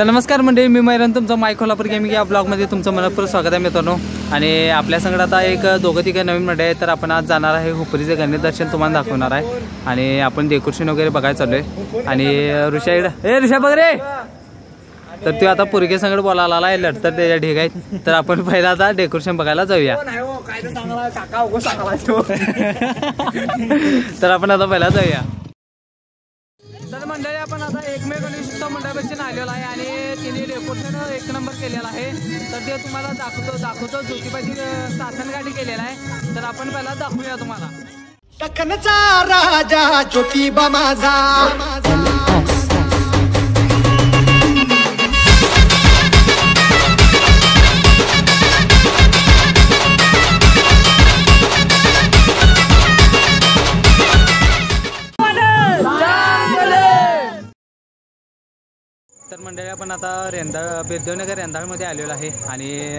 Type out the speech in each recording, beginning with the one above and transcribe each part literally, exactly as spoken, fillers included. तर नमस्कार मंडळी, मी मैरन, तुमचं माय कोल्हापूर गेमिंग या ब्लॉगमध्ये तुमचं मनपूर्वक स्वागत आहे मित्रांनो. आणि आपल्या संगत आता एक दोघं तिघं नवीन मंडळी आहे. तर आपण आज जाणार आहे हुपरीचं गणेश दर्शन तुम्हाला दाखवणार आहे आणि आपण डेकोरेशन वगैरे बघायला चाललो आहे. आणि ऋषा इकडं, ए ऋषा बघ रे, तर तो आता पोरगे संगत बोलायला आला आहे, लढतर त्याच्या ढेग आहेत. तर आपण पहिला आता डेकोरेशन बघायला जाऊया. तर आपण आता पहिला जाऊया. तर मंडळी आपण आता एकमेव गणेशोत्सव मंडळापासून आलेलो आहे आणि तिने डेकोरेशन एक नंबर केलेला आहे. तर ते तुम्हाला दाखवतो दाखवतो ज्योतिबाची सासनगाठी केलेला आहे. तर आपण पहिला दाखवूया तुम्हाला. दखनचा राजा ज्योतिबा माझा, मंडळी आपण आता रेंदाळ बिरदेवनगर रेंदाळमध्ये आलेलो आहे. आणि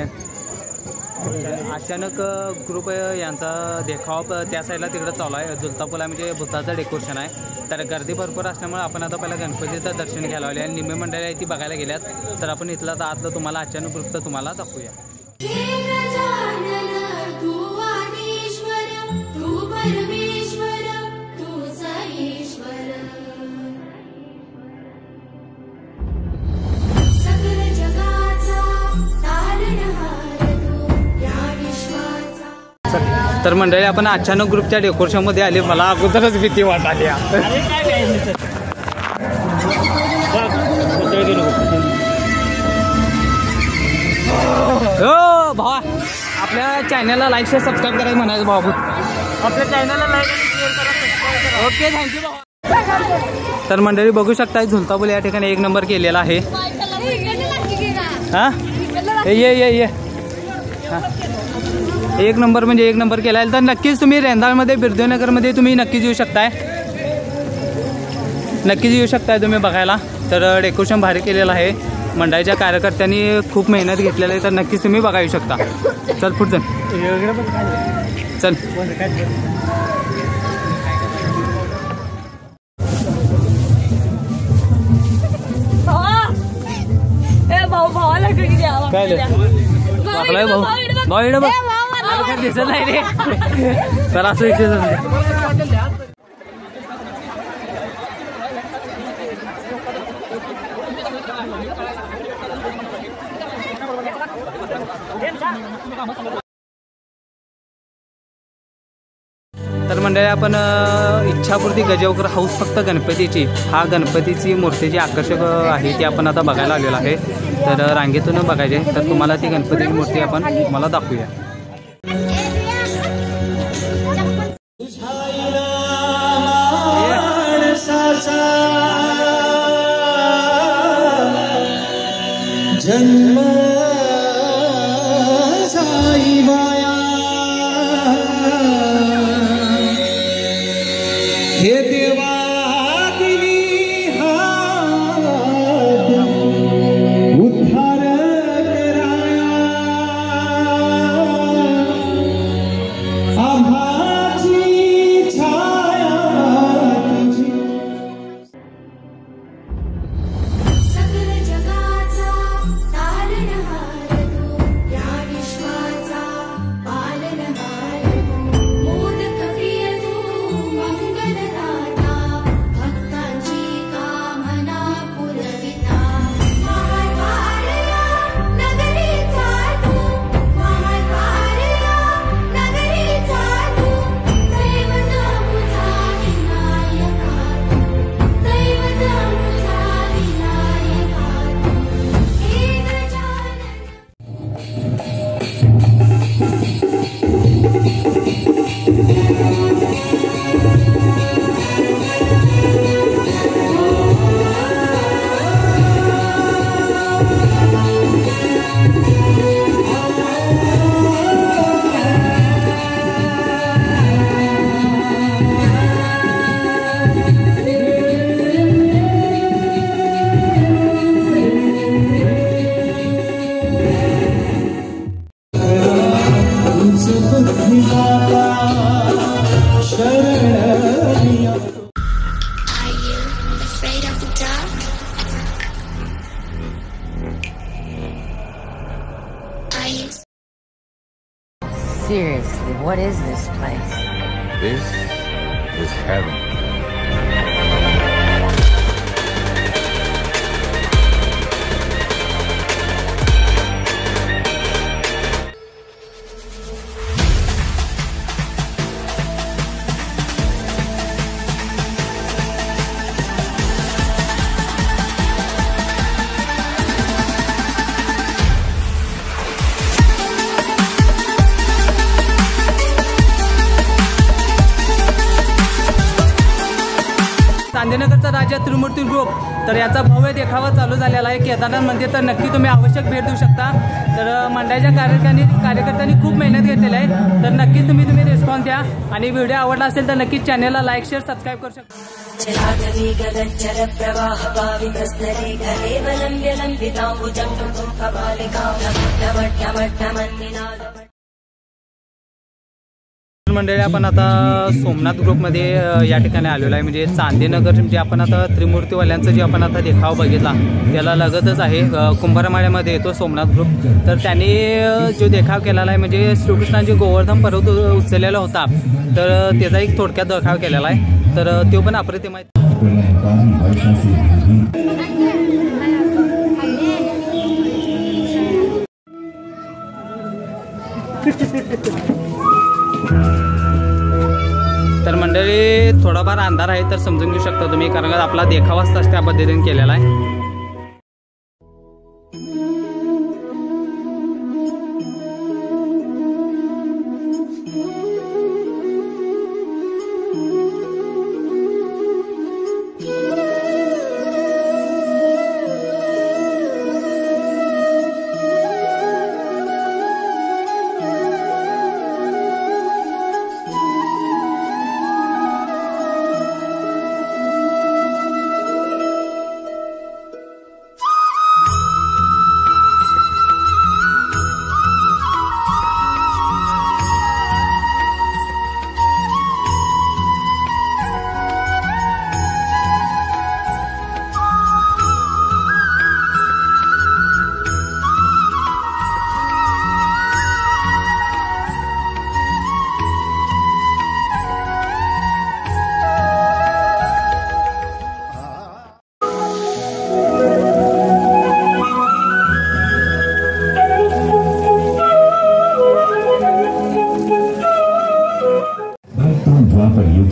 अचानक ग्रुप यांचा देखाव त्या साईडला तिकडं चालू आहे. झुलतापुला म्हणजे भुताचं डेकोरेशन आहे. तर गर्दी भरपूर असल्यामुळे आपण आता पहिला गणपतीचं दर्शन घ्यायला आले आणि निम्मे मंडळी आहे ती बघायला गेल्यात. तर आपण इथला आता आतलं तुम्हाला अचानक ग्रुपचं तुम्हाला दाखवूया. तर मंडळी आपण अचानक ग्रुपच्या डेकोरेशनमध्ये आले. मला अगोदरच भीती वाटाली. हो भावा, आपल्या चॅनलला लाईक शेअर सबस्क्राईब करायचं म्हणायचं भाऊ. आपल्या चॅनलला लाईक शेअर करा, सबस्क्राईब. ओके, थँक्यू भाऊ. तर मंडळी बघू शकता झुलतापूल या ठिकाणी एक नंबर केलेला आहे. हां, ये ये ये एक नंबर म्हणजे एक नंबर केला आहे. तर नक्कीच तुम्ही रेंदाळमध्ये बिरदेवनगरमध्ये तुम्ही नक्कीच येऊ शकताय, नक्कीच येऊ शकताय तुम्ही बघायला. तर डेकोरेशन भारी केलेलं आहे. मंडळाच्या कार्यकर्त्यांनी खूप मेहनत घेतलेली आहे. तर नक्कीच तुम्ही बघा येऊ शकता. चल पुढचं चल. काय भाऊ भाऊ बघ दिसत नाही रे. तर असं एक तर मंडळी आपण इच्छापूर्ती गजवकर हाऊस फक्त गणपतीची हा गणपतीची मूर्ती जी आकर्षक आहे ती आपण आता बघायला आलेलो आहे. तर रांगेतून बघायचे तर तुम्हाला ती गणपतीची मूर्ती आपण तुम्हाला दाखवूया. जन्म साई माया हे देवा दिली उद्धार कराया आभाची छाया तुझी. Seriously, what is this place? This is heaven. गांधीनगरचा राजा त्रिमूर्ती ग्रुप तर याचा भव्य देखावा चालू झालेला आहे केदारनाथ मंदिर, तर नक्की तुम्ही आवश्यक भेट देऊ शकता। तर मंडळाच्या कार्यकर्त्यांनी कार्यकर्त्यांनी खूप मेहनत घेतलेली आहे, तर नक्की तुम्ही तुम्ही रिस्पॉन्स द्या आणि व्हिडिओ आवडला असेल तर नक्की चॅनलला लाईक शेअर सबस्क्राइब करू शकता। मंडळी आपण आता सोमनाथ ग्रुपमध्ये या ठिकाणी आलेलो आहे, म्हणजे चांदीनगर जे आपण आता त्रिमूर्तीवाल्यांचं जे आपण आता देखाव बघितला त्याला लगतच आहे कुंभारमाळ्यामध्ये येतो सोमनाथ ग्रुप। तर त्यांनी जो देखाव केलेला आहे म्हणजे श्रीकृष्णांचे गोवर्धन पर्वत उचललेला होता, तर त्याचा एक थोडक्यात देखाव केलेला आहे, तर तो पण अप्रतिम आहे। तर मंडळी थोडाफार अंधार आहे तर समजून घेऊ शकता तुम्ही, कारण आपला देखावाच तशा त्या पद्धतीने केलेला आहे।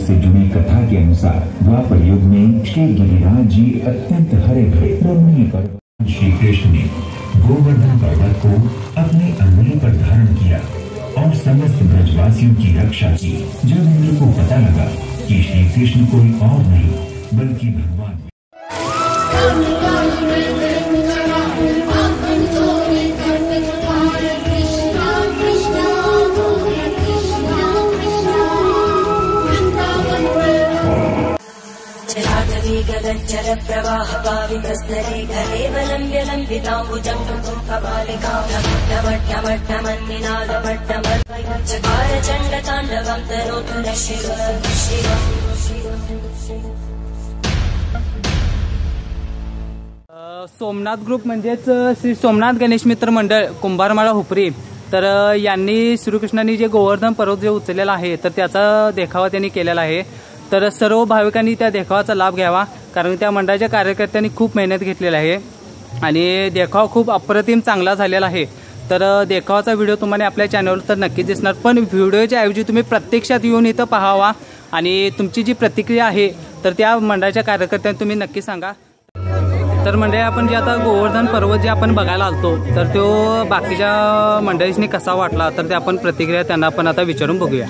से जुड़ी कथा के अनुसार द्वापर युग में श्री गिरिराज जी अत्यंत हरे भरे रमणीय पर्वत श्री कृष्ण ने गोवर्धन पर्वत को अपने अंगुली पर धारण किया और समस्त ब्रजवासियों की रक्षा की। जब उनको पता लगा कि श्री कृष्ण कोई और नहीं बल्कि भगवान सोमनाथ ग्रुप म्हणजेच श्री सोमनाथ गणेश मित्र मंडळ कुंभारमाळा हुपरी, तर यांनी श्रीकृष्णांनी जे गोवर्धन पर्वत जे उचललेला आहे तर त्याचा देखावा त्यांनी केलेला आहे। तर सर्व भाविकांनी त्या देखावाचा लाभ घ्यावा, कारण त्या मंडळाच्या कार्यकर्त्यांनी खूप मेहनत घेतलेली आहे आणि देखाव खूप अप्रतिम चांगला झालेला आहे। तर देखावाचा व्हिडिओ तुम्हाला आपल्या चॅनलवर तर नक्कीच दिसणार, पण व्हिडिओच्या ऐवजी तुम्ही प्रत्यक्षात येऊन इथं पाहावा आणि तुमची जी प्रतिक्रिया आहे तर त्या मंडळाच्या कार्यकर्त्यांनी तुम्ही नक्की सांगा। तर मंडळी आपण जे आता गोवर्धन पर्वत जे आपण बघायला आलतो तर तो बाकीच्या मंडळींनी कसा वाटला तर ते आपण प्रतिक्रिया त्यांना आपण आता विचारून बघूया।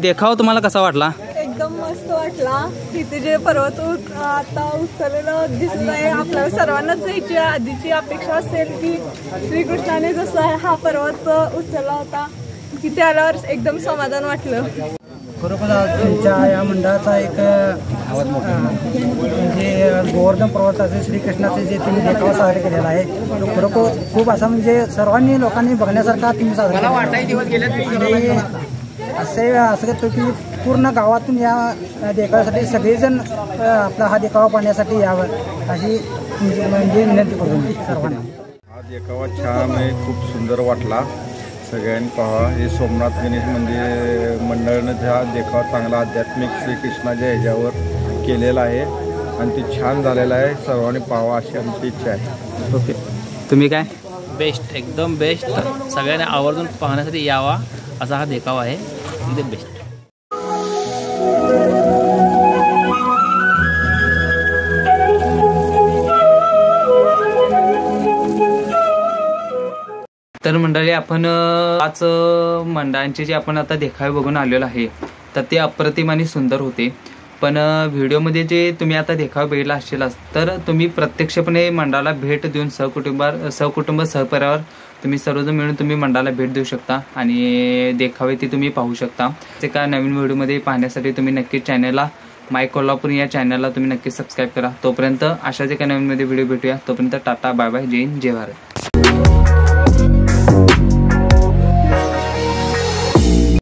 देखाव तुम्हाला कसा वाटला? एकदम मस्त वाटला, तिथे जे पर्वत आता उचललेलं दिसत आहे आपल्या सर्वांनाच याची आधीची अपेक्षा असेल की श्रीकृष्णाने जसा हा पर्वत उचलला होता तिथे आल्यावर एकदम समाधान वाटलं। खरोखर तुमच्या या मंडळाचा एक जे गोवर्धन पर्वताचे श्रीकृष्णाचे जे तुम्ही देखावा साजरा केलेला आहे तो खरोखर खूप असा म्हणजे सर्वांनी लोकांनी बघण्यासारखा तुम्ही साजरा वाटला असे असं करतो की पूर्ण गावातून या देखाव्यासाठी सगळेजण आपला हा देखावा पाहण्यासाठी यावं अशी म्हणजे विनंती करून सर्वांना। हा देखावा छान आहे, खूप सुंदर वाटला, सगळ्यांनी पहा, हे सोमनाथ गणेश मंदिर मंडळाने हा देखावा चांगला आध्यात्मिक श्रीकृष्णाच्या ह्याच्यावर केलेला आहे आणि ते छान झालेलं आहे, सर्वांनी पाहावा अशी आमची इच्छा आहे। ओके, तुम्ही काय? बेस्ट, एकदम बेस्ट, सगळ्यांनी आवर्जून पाहण्यासाठी यावा असा हा देखावा आहे, एकदम बेस्ट। तर मंडळी, आपण आज मंडळांचे जे आपण आता देखावे बघून आलेलो आहे तर ते अप्रतिम आणि सुंदर होते, पण व्हिडिओमध्ये जे तुम्ही आता देखावे बघितला असेल तर तुम्ही प्रत्यक्षपणे मंडळाला भेट देऊन सहकुटुंबार सहकुटुंब सहपरिवार तुम्ही सर्वजण मिळून तुम्ही मंडळाला भेट देऊ शकता आणि देखावे ते तुम्ही पाहू शकता। जे काय नवीन व्हिडिओमध्ये पाहण्यासाठी तुम्ही नक्की चॅनलला माय कोल्हापूर या चॅनलला तुम्ही नक्की सबस्क्राईब करा। तोपर्यंत अशा जे काय नवीनमध्ये व्हिडिओ भेटूया, तोपर्यंत टाटा बाय बाय, जय हिंद, जय भारत।